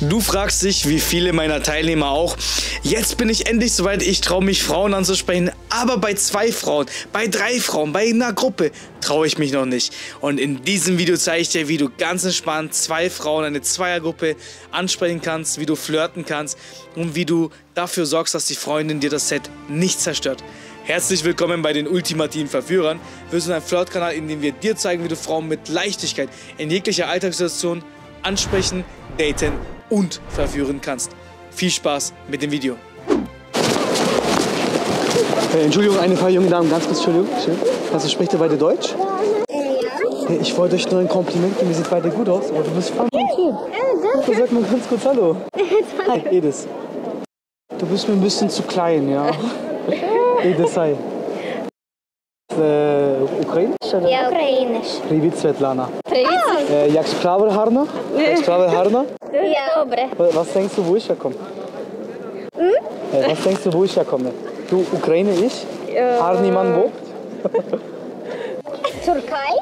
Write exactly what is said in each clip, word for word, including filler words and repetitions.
Du fragst dich, wie viele meiner Teilnehmer auch, jetzt bin ich endlich soweit, ich traue mich Frauen anzusprechen, aber bei zwei Frauen, bei drei Frauen, bei einer Gruppe traue ich mich noch nicht. Und in diesem Video zeige ich dir, wie du ganz entspannt zwei Frauen, eine Zweiergruppe ansprechen kannst, wie du flirten kannst und wie du dafür sorgst, dass die Freundin dir das Set nicht zerstört. Herzlich willkommen bei den ultimativen Verführern. Wir sind ein Flirtkanal, in dem wir dir zeigen, wie du Frauen mit Leichtigkeit in jeglicher Alltagssituation ansprechen, daten und verführen kannst. Viel Spaß mit dem Video. Hey, Entschuldigung, eine paar junge Damen, ganz kurz, Entschuldigung. Also, spricht ihr beide Deutsch? Hey, ich wollte euch nur ein Kompliment geben, ihr seht beide gut aus, aber du bist voll mein Kind. Hey, sag mal ganz kurz Hallo. Hi, Edis. Du bist mir ein bisschen zu klein, ja. Edis, hi. Ukrainisch? Ja, ukrainisch. Привет, Svetlana. Привет. Jak spravedlharna? Jak spravedlharna? Ja. Was denkst du, wo ich herkomme? Hm? Was denkst du, wo ich herkomme? Du, Ukraine, ich? Harniman, wo? Türkei?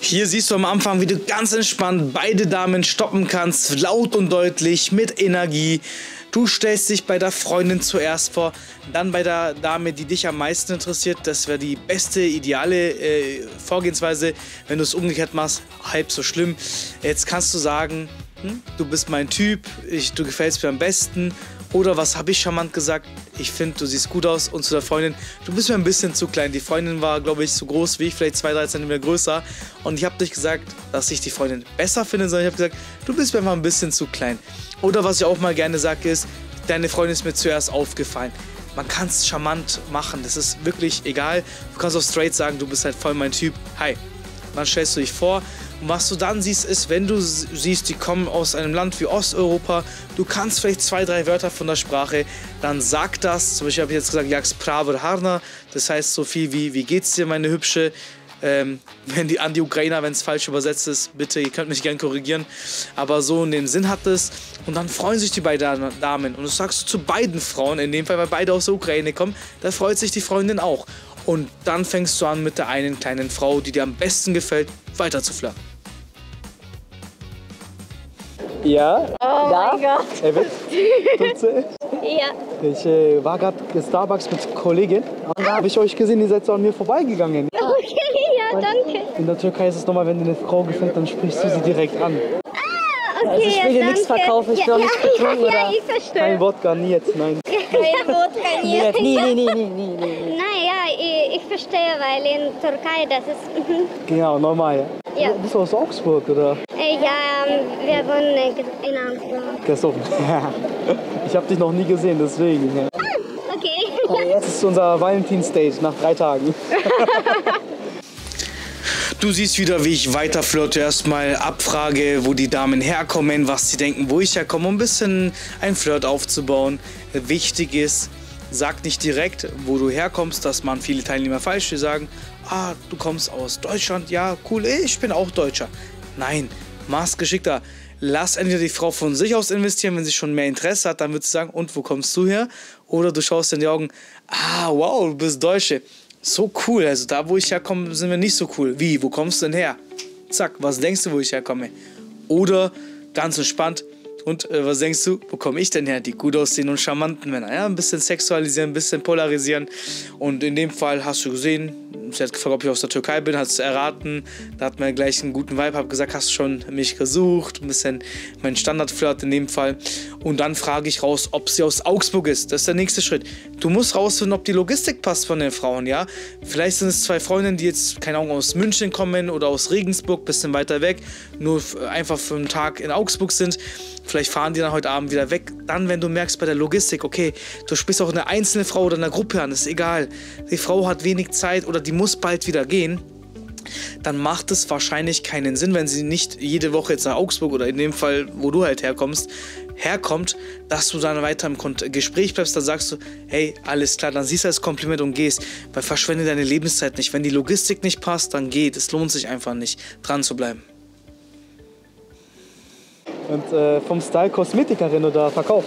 Hier siehst du am Anfang, wie du ganz entspannt beide Damen stoppen kannst, laut und deutlich, mit Energie. Du stellst dich bei der Freundin zuerst vor, dann bei der Dame, die dich am meisten interessiert. Das wäre die beste, ideale äh, Vorgehensweise. Wenn du es umgekehrt machst, halb so schlimm. Jetzt kannst du sagen, hm, du bist mein Typ, ich, du gefällst mir am besten. Oder was habe ich charmant gesagt? Ich finde, du siehst gut aus. Und zu der Freundin, du bist mir ein bisschen zu klein. Die Freundin war, glaube ich, so groß wie ich, vielleicht zwei, drei Zentimeter größer. Und ich habe nicht gesagt, dass ich die Freundin besser finde, sondern ich habe gesagt, du bist mir einfach ein bisschen zu klein. Oder was ich auch mal gerne sage, ist, deine Freundin ist mir zuerst aufgefallen. Man kann es charmant machen, das ist wirklich egal. Du kannst auch straight sagen, du bist halt voll mein Typ. Hi. Dann stellst du dich vor. Und was du dann siehst, ist, wenn du siehst, die kommen aus einem Land wie Osteuropa, du kannst vielleicht zwei, drei Wörter von der Sprache, dann sag das. Zum Beispiel habe ich jetzt gesagt, Jak spravedlharna, das heißt so viel wie, wie geht's dir, meine Hübsche? Ähm, wenn die, an die Ukrainer, wenn es falsch übersetzt ist, bitte, ihr könnt mich gern korrigieren, aber so in dem Sinn hat es. Und dann freuen sich die beiden Damen. Und das sagst du zu beiden Frauen, in dem Fall, weil beide aus der Ukraine kommen, da freut sich die Freundin auch. Und dann fängst du an, mit der einen kleinen Frau, die dir am besten gefällt, weiter zu flirten. Ja? Oh da? Mein Gott. Evet. Ja. Ich äh, war gerade in Starbucks mit Kollegen. Und da habe ich euch gesehen, ihr seid so an mir vorbeigegangen. Ja. Okay, ja, danke. In der Türkei ist es nochmal, wenn dir eine Frau gefällt, dann sprichst du sie direkt an. Ah, okay, also ich will dir ja, nichts verkaufen, ich will ja, ja, nichts betrunken ja, ja, oder... ich verstehe. Kein Wodka, nie jetzt, nein. Kein Wodka, nie jetzt. Nie, nie, nie, nie, nie, nie. Naja, ich verstehe, weil in der Türkei das ist... Genau, normal. Ja. Du bist aus Augsburg, oder? Ja, wir wohnen in Augsburg. Das ist offen. Ich habe dich noch nie gesehen, deswegen. Ja. Ah, okay. Aber jetzt ist unser Valentinsdate nach drei Tagen. Du siehst wieder, wie ich weiter flirte. Erstmal abfrage, wo die Damen herkommen, was sie denken, wo ich herkomme, um ein bisschen ein Flirt aufzubauen. Wichtig ist, sag nicht direkt, wo du herkommst, dass man viele Teilnehmer falsch die sagen, ah, du kommst aus Deutschland, ja, cool, ich bin auch Deutscher. Nein, mach's geschickter. Lass entweder die Frau von sich aus investieren, wenn sie schon mehr Interesse hat, dann wird sie sagen, und wo kommst du her? Oder du schaust in die Augen, ah, wow, du bist Deutsche. So cool, also da, wo ich herkomme, sind wir nicht so cool. Wie, wo kommst du denn her? Zack, was denkst du, wo ich herkomme? Oder, ganz entspannt, und äh, was denkst du, wo komme ich denn her? Die gut aussehenden und charmanten Männer. Ja, ein bisschen sexualisieren, ein bisschen polarisieren. Und in dem Fall hast du gesehen, sie hat gefragt, ob ich aus der Türkei bin, hat es erraten. Da hat man gleich einen guten Vibe, hab gesagt, hast du schon mich gesucht? Ein bisschen mein Standardflirt in dem Fall. Und dann frage ich raus, ob sie aus Augsburg ist. Das ist der nächste Schritt. Du musst rausfinden, ob die Logistik passt von den Frauen, ja? Vielleicht sind es zwei Freundinnen, die jetzt, keine Ahnung, aus München kommen oder aus Regensburg, bisschen weiter weg, nur einfach für einen Tag in Augsburg sind. Vielleicht fahren die dann heute Abend wieder weg. Dann, wenn du merkst bei der Logistik, okay, du sprichst auch eine einzelne Frau oder eine Gruppe an, ist egal. Die Frau hat wenig Zeit oder die muss bald wieder gehen. Dann macht es wahrscheinlich keinen Sinn, wenn sie nicht jede Woche jetzt nach Augsburg oder in dem Fall, wo du halt herkommst, herkommt, dass du dann weiter im Gespräch bleibst, dann sagst du, hey, alles klar, dann siehst du das Kompliment und gehst, weil verschwende deine Lebenszeit nicht. Wenn die Logistik nicht passt, dann geht. Es lohnt sich einfach nicht, dran zu bleiben. Und äh, vom Style Kosmetikerin oder Verkauf?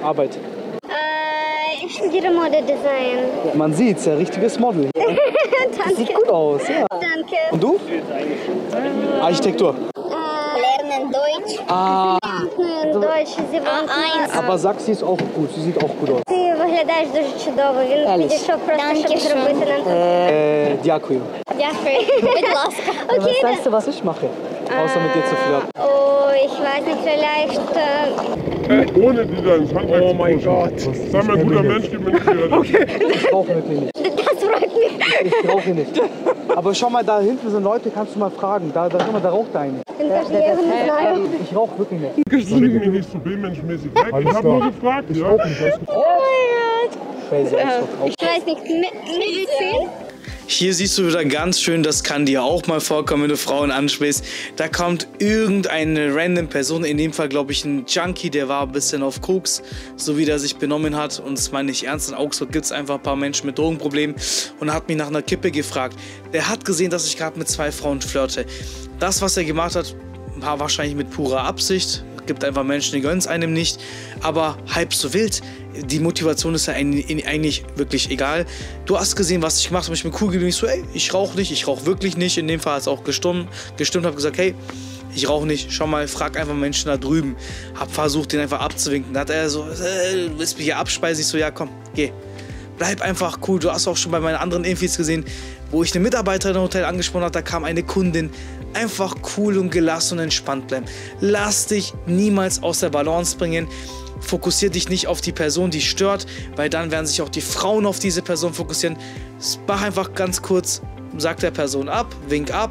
Arbeit? Äh, ich studiere Modedesign. Ja, man sieht's, ja, richtiges Model. Das sieht gut aus, ja. Danke. Und du? Architektur? Äh, lernen. kein Deutsch. Ah. Sie Deutsch, sie eins. Aber sag, sie ist auch gut, sie sieht auch gut aus. Sie выглядаешь дуже чудово. Він підійшов просто, щоб зробити нам тут. Дякую. Дякую. Будь ласка. Окей. Was sagst du, was ich mache? Außer mit dir zu flirten. Oh, ich weiß nicht, vielleicht... Ohne die dann ins Handwerk zu Oh mein Gott. Sei mal ein guter Mensch, gib mir nicht wieder. Okay. Ich brauche wirklich nicht. Das freut mich. Ich brauche nicht. Aber schau mal, da hinten sind Leute, kannst du mal fragen. Da, da, da raucht einer. Ich rauche wirklich nicht. Ich bringe mich nicht so B-Mensch-mäßig weg. Ich habe nur gefragt. Ich rauche nicht. Ich weiß nicht. Medizin? Hier siehst du wieder ganz schön, das kann dir auch mal vorkommen, wenn du Frauen ansprichst. Da kommt irgendeine random Person, in dem Fall glaube ich ein Junkie, der war ein bisschen auf Koks, so wie der sich benommen hat. Und das meine ich ernst, in Augsburg gibt es einfach ein paar Menschen mit Drogenproblemen und hat mich nach einer Kippe gefragt. Der hat gesehen, dass ich gerade mit zwei Frauen flirte. Das, was er gemacht hat, war wahrscheinlich mit purer Absicht. Gibt einfach Menschen, die gönnen es einem nicht, aber halb so wild. Die Motivation ist ja eigentlich wirklich egal. Du hast gesehen, was ich gemacht habe, ich bin cool geblieben. Ich so, ey, ich rauche nicht, ich rauche wirklich nicht. In dem Fall hat es auch gestimmt, gestimmt, habe gesagt, hey, ich rauche nicht, schau mal, frag einfach Menschen da drüben. Hab versucht, den einfach abzuwinken. Da hat er so, äh, du willst mich hier abspeisen? Ich so, ja, komm, geh. Bleib einfach cool. Du hast auch schon bei meinen anderen Infis gesehen, wo ich eine Mitarbeiterin im Hotel angesprochen habe, da kam eine Kundin. Einfach cool und gelassen und entspannt bleiben. Lass dich niemals aus der Balance bringen. Fokussier dich nicht auf die Person, die stört, weil dann werden sich auch die Frauen auf diese Person fokussieren. Mach einfach ganz kurz, sag der Person ab, wink ab,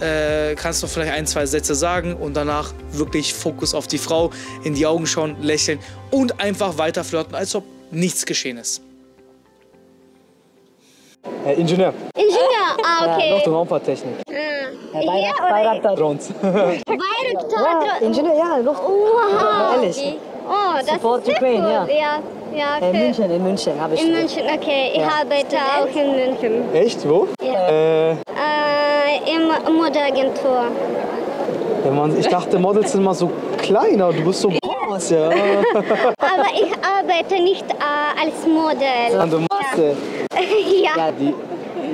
äh, kannst noch vielleicht ein, zwei Sätze sagen und danach wirklich Fokus auf die Frau, in die Augen schauen, lächeln und einfach weiter flirten, als ob nichts geschehen ist. Herr Ingenieur. Ingenieur, ah, okay. Ja, noch die Raumfahrttechnik. Ah. Herr Bayraktar. Bayraktar Drones. Bayraktar Ingenieur, ja, Luft. Wow. Ehrlich. Okay. Oh, das Support ist Ukraine, cool. Ja. Ja, ja, in München, in München habe ich. In München, okay. Ja. Ich arbeite auch in München. Echt? Wo? Ja. Äh, äh, in Modelagentur. Ja, Mann, ich dachte, Models sind mal so klein, aber du bist so groß, ja. Aber ich arbeite nicht äh, als Model. Ja, du musst, ja. Ja. Ja, die,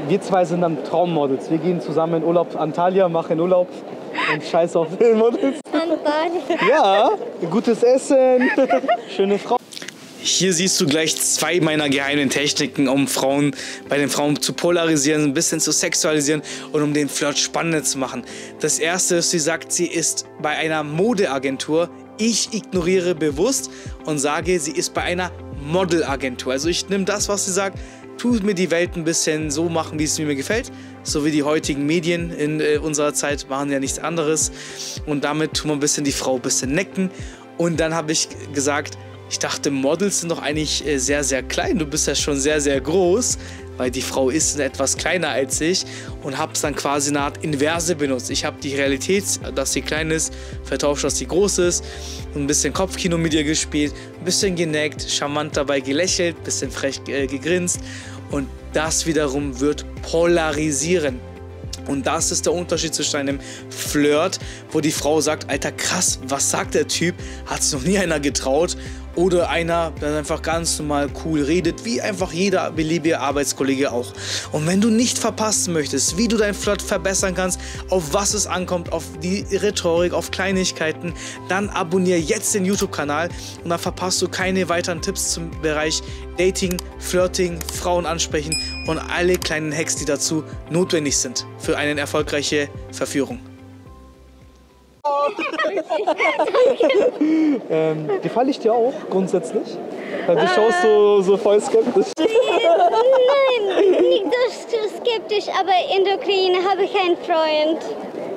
wir zwei sind dann Traummodels. Wir gehen zusammen in Urlaub an Antalya, machen Urlaub und scheiß auf Filmmodels. Ja, gutes Essen, schöne Frau. Hier siehst du gleich zwei meiner geheimen Techniken, um Frauen bei den Frauen zu polarisieren, ein bisschen zu sexualisieren und um den Flirt spannender zu machen. Das erste ist, sie sagt, sie ist bei einer Modeagentur. Ich ignoriere bewusst und sage, sie ist bei einer Modelagentur. Also ich nehme das, was sie sagt, tut mir die Welt ein bisschen so machen, wie es mir gefällt. So wie die heutigen Medien in äh, unserer Zeit machen ja nichts anderes. Und damit tun wir ein bisschen die Frau ein bisschen necken. Und dann habe ich gesagt, ich dachte, Models sind doch eigentlich äh, sehr, sehr klein. Du bist ja schon sehr, sehr groß, weil die Frau ist etwas kleiner als ich. Und habe es dann quasi eine Art Inverse benutzt. Ich habe die Realität, dass sie klein ist, vertauscht, dass sie groß ist. Ein bisschen Kopfkino mit ihr gespielt, ein bisschen geneckt, charmant dabei gelächelt, ein bisschen frech äh, gegrinst. Und das wiederum wird polarisieren. Und das ist der Unterschied zwischen einem Flirt, wo die Frau sagt, Alter, krass, was sagt der Typ? Hat sich noch nie einer getraut? Oder einer, der einfach ganz normal cool redet, wie einfach jeder beliebige Arbeitskollege auch. Und wenn du nicht verpassen möchtest, wie du dein Flirt verbessern kannst, auf was es ankommt, auf die Rhetorik, auf Kleinigkeiten, dann abonniere jetzt den YouTube-Kanal und dann verpasst du keine weiteren Tipps zum Bereich Dating, Flirting, Frauen ansprechen und alle kleinen Hacks, die dazu notwendig sind für eine erfolgreiche Verführung. ähm, gefalle ich dir auch grundsätzlich? Weil du schaust so, so voll skeptisch. Nein, nicht so skeptisch, aber in der Ukraine habe ich einen Freund.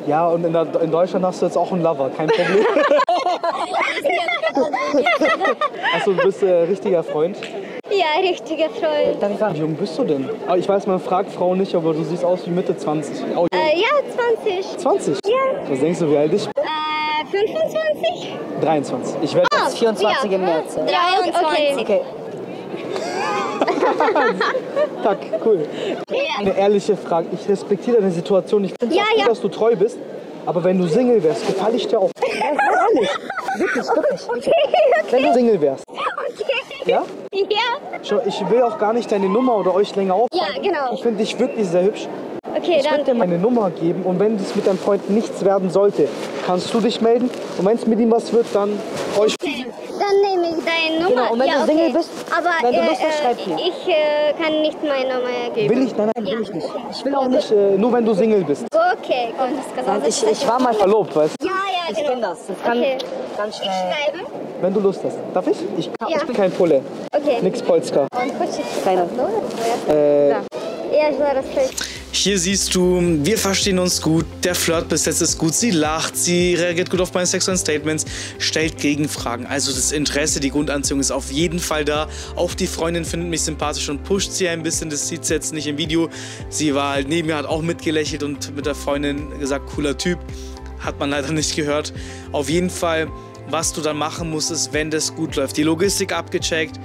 Ja, und in, der, in Deutschland hast du jetzt auch einen Lover, kein Problem. Achso, du bist äh, richtiger Freund? Ja, richtiger Freund. Darf ich fragen, wie jung bist du denn? Ich weiß, man fragt Frauen nicht, aber du siehst aus wie Mitte zwanzig. Oh, äh, ja, zwanzig. zwanzig? Ja. Was denkst du, wie alt ich bin? fünfundzwanzig? dreiundzwanzig. Ich werde oh, jetzt vierundzwanzig ja. Im März. dreiundzwanzig. Okay. Okay. Tack, cool. Ja. Eine ehrliche Frage. Ich respektiere deine Situation. Ich finde es ja, ja. Gut, dass du treu bist. Aber wenn du Single wärst, gefalle ich dir auch. Ehrlich. Wirklich, wirklich. Okay, okay. Wenn du Single wärst. Okay. Ja? Ja. Ich will auch gar nicht deine Nummer oder euch länger aufhalten. Ja, genau. Ich finde dich wirklich sehr hübsch. Okay, ich werde dir meine Nummer geben und wenn es mit deinem Freund nichts werden sollte, kannst du dich melden und wenn es mit ihm was wird, dann euch. Okay. Dann nehme ich deine Nummer. Genau. Und wenn ja, du okay. Single bist, aber wenn du äh, Lust hast, schreib mir. Ich äh, kann nicht meine Nummer geben. Will ich? Nein, nein, ja. will ich nicht. Ich will auch nicht, äh, nur wenn du Single bist. Okay, gut. Ich, ich war mal verlobt, weißt du? Ja, ja, genau. Ich bin das. das kann, okay. kann ich schreiben? Wenn du Lust hast. Darf ich? Ich, kann, ja. ich bin kein Pole. Okay. Nix Polska. Und Keiner. Äh, ja. Hier siehst du, wir verstehen uns gut, der Flirt bis jetzt ist gut, sie lacht, sie reagiert gut auf meine sexuellen Statements, stellt Gegenfragen. Also das Interesse, die Grundanziehung ist auf jeden Fall da. Auch die Freundin findet mich sympathisch und pusht sie ein bisschen, das sieht sie jetzt nicht im Video. Sie war halt neben mir, hat auch mitgelächelt und mit der Freundin gesagt, cooler Typ. Hat man leider nicht gehört. Auf jeden Fall, was du dann machen musst, ist, wenn das gut läuft. Die Logistik abgecheckt.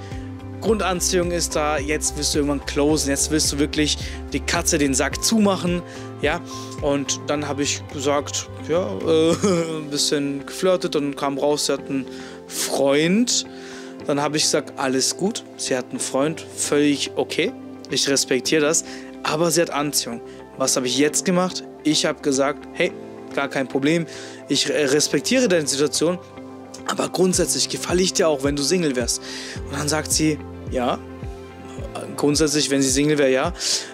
Grundanziehung ist da, jetzt willst du irgendwann closen, jetzt willst du wirklich die Katze den Sack zumachen, ja, und dann habe ich gesagt, ja, äh, ein bisschen geflirtet, dann kam raus, sie hat einen Freund, dann habe ich gesagt, alles gut, sie hat einen Freund, völlig okay, ich respektiere das, aber sie hat Anziehung. Was habe ich jetzt gemacht? Ich habe gesagt, hey, gar kein Problem, ich respektiere deine Situation, aber grundsätzlich gefalle ich dir auch, wenn du Single wärst. Und dann sagt sie, ja, grundsätzlich, wenn sie Single wäre, ja.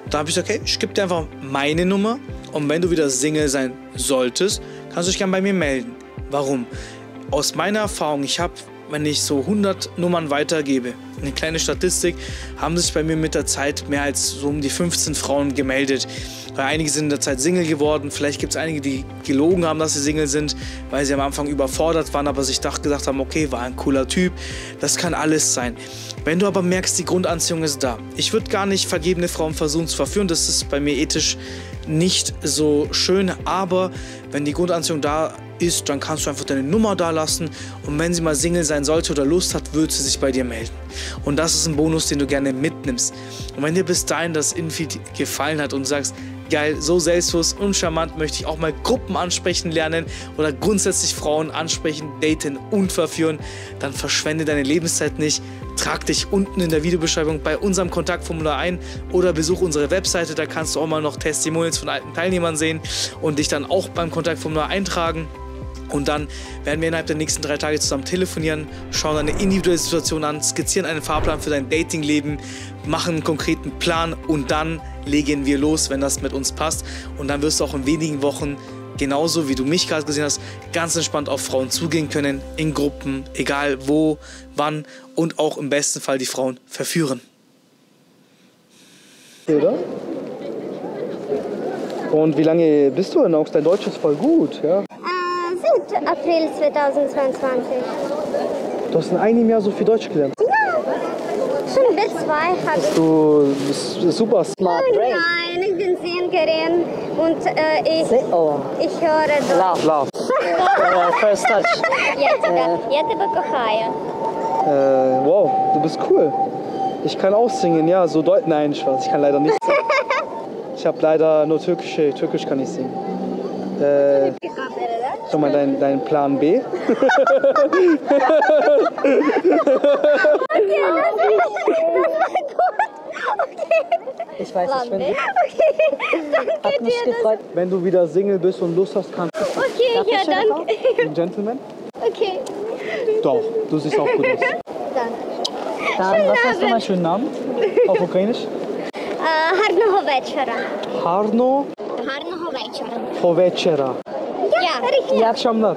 Da habe ich gesagt, okay, ich gebe dir einfach meine Nummer und wenn du wieder Single sein solltest, kannst du dich gerne bei mir melden. Warum? Aus meiner Erfahrung, ich habe, wenn ich so hundert Nummern weitergebe, eine kleine Statistik, haben sich bei mir mit der Zeit mehr als so um die fünfzehn Frauen gemeldet. Weil einige sind in der Zeit Single geworden, vielleicht gibt es einige, die gelogen haben, dass sie Single sind, weil sie am Anfang überfordert waren, aber sich dacht, gesagt haben, okay, war ein cooler Typ, das kann alles sein. Wenn du aber merkst, die Grundanziehung ist da. Ich würde gar nicht vergebene Frauen versuchen zu verführen, das ist bei mir ethisch nicht so schön, aber wenn die Grundanziehung da ist, dann kannst du einfach deine Nummer da lassen und wenn sie mal Single sein sollte oder Lust hat, wird sie sich bei dir melden. Und das ist ein Bonus, den du gerne mitnimmst. Und wenn dir bis dahin das Infit gefallen hat und sagst, geil, so selbstbewusst und charmant möchte ich auch mal Gruppen ansprechen lernen oder grundsätzlich Frauen ansprechen, daten und verführen, dann verschwende deine Lebenszeit nicht. Trag dich unten in der Videobeschreibung bei unserem Kontaktformular ein oder besuch unsere Webseite, da kannst du auch mal noch Testimonials von alten Teilnehmern sehen und dich dann auch beim Kontaktformular eintragen. Und dann werden wir innerhalb der nächsten drei Tage zusammen telefonieren, schauen eine individuelle Situation an, skizzieren einen Fahrplan für dein Datingleben, machen einen konkreten Plan und dann legen wir los, wenn das mit uns passt. Und dann wirst du auch in wenigen Wochen, genauso wie du mich gerade gesehen hast, ganz entspannt auf Frauen zugehen können, in Gruppen, egal wo, wann und auch im besten Fall die Frauen verführen. Oder? Und wie lange bist du in Augsburg? Dein Deutsch ist voll gut, ja? Seit April zweitausendzweiundzwanzig. Du hast in einem Jahr so viel Deutsch gelernt? Ja, schon bis zwei habe ich. Du bist super smart. Oh, nein, ich bin Sängerin und äh, ich, oh. ich höre Deutsch. Love, love. uh, first touch. Ja, ja, äh, wow, du bist cool. Ich kann auch singen, ja, so Deutsch. Nein, Spaß, ich kann leider nicht singen. Ich habe leider nur Türkische, Türkisch kann ich singen. Äh, Schau mal, dein, dein Plan B. Ich weiß nicht, wenn du... Okay, danke dir. Gefreut. Wenn du wieder Single bist und Lust hast, kannst du... Okay, ja, danke. Ein Gentleman? Okay. Doch, du siehst auch gut aus. Danke. Dann, was hast du mal schönen Namen? Auf Ukrainisch? Harnoho Večera. Harno? Harnoho Večera. Ho Večera. Ja, ja.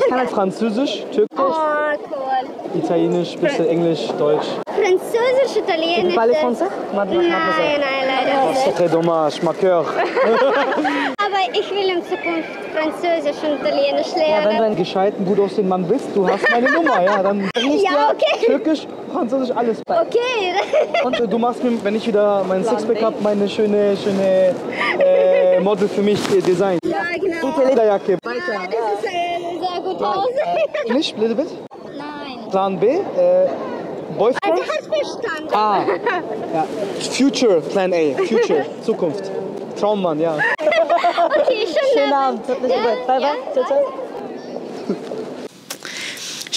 Ich kann halt Französisch, Türkisch, oh, cool. Italienisch, bisschen Englisch, Deutsch. Französisch, Italienisch. Parle français? Nein, nein, leider nicht. Oh, c'est très dommage, ma coeur. Aber ich will in Zukunft Französisch und Italienisch lernen. Ja, wenn du ein gescheiten, gut aussehender Mann bist, du hast meine Nummer, ja, dann bring ich ja, okay. Türkisch, Französisch, alles bei. Okay. Und äh, du machst mir, wenn ich wieder meinen Sixpack habe, meine schöne, schöne äh, Model für mich äh, Design. Ja, genau. Gute Lederjacke. Weiter. Ja, das ist äh, sehr gut aus. Nicht, bitte, bitte? Nein. Plan B, äh, Boyfriend? Also, hat verstanden. Ah, ja. Future, Plan A, Future, Zukunft. Traummann, ja. Okay, schönen Abend. Schönen Abend. Bye, bye. Ciao, ciao.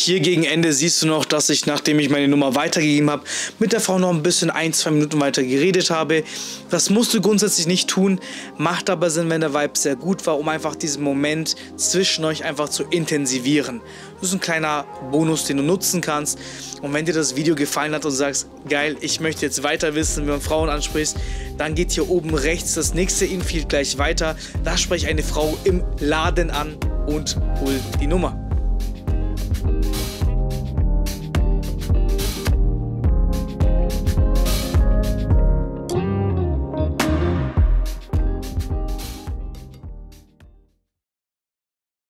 Hier gegen Ende siehst du noch, dass ich, nachdem ich meine Nummer weitergegeben habe, mit der Frau noch ein bisschen ein, zwei Minuten weiter geredet habe. Das musst du grundsätzlich nicht tun, macht aber Sinn, wenn der Vibe sehr gut war, um einfach diesen Moment zwischen euch einfach zu intensivieren. Das ist ein kleiner Bonus, den du nutzen kannst. Und wenn dir das Video gefallen hat und sagst, geil, ich möchte jetzt weiter wissen, wenn man Frauen ansprichst, dann geht hier oben rechts das nächste Infield gleich weiter. Da spreche ich eine Frau im Laden an und hol die Nummer.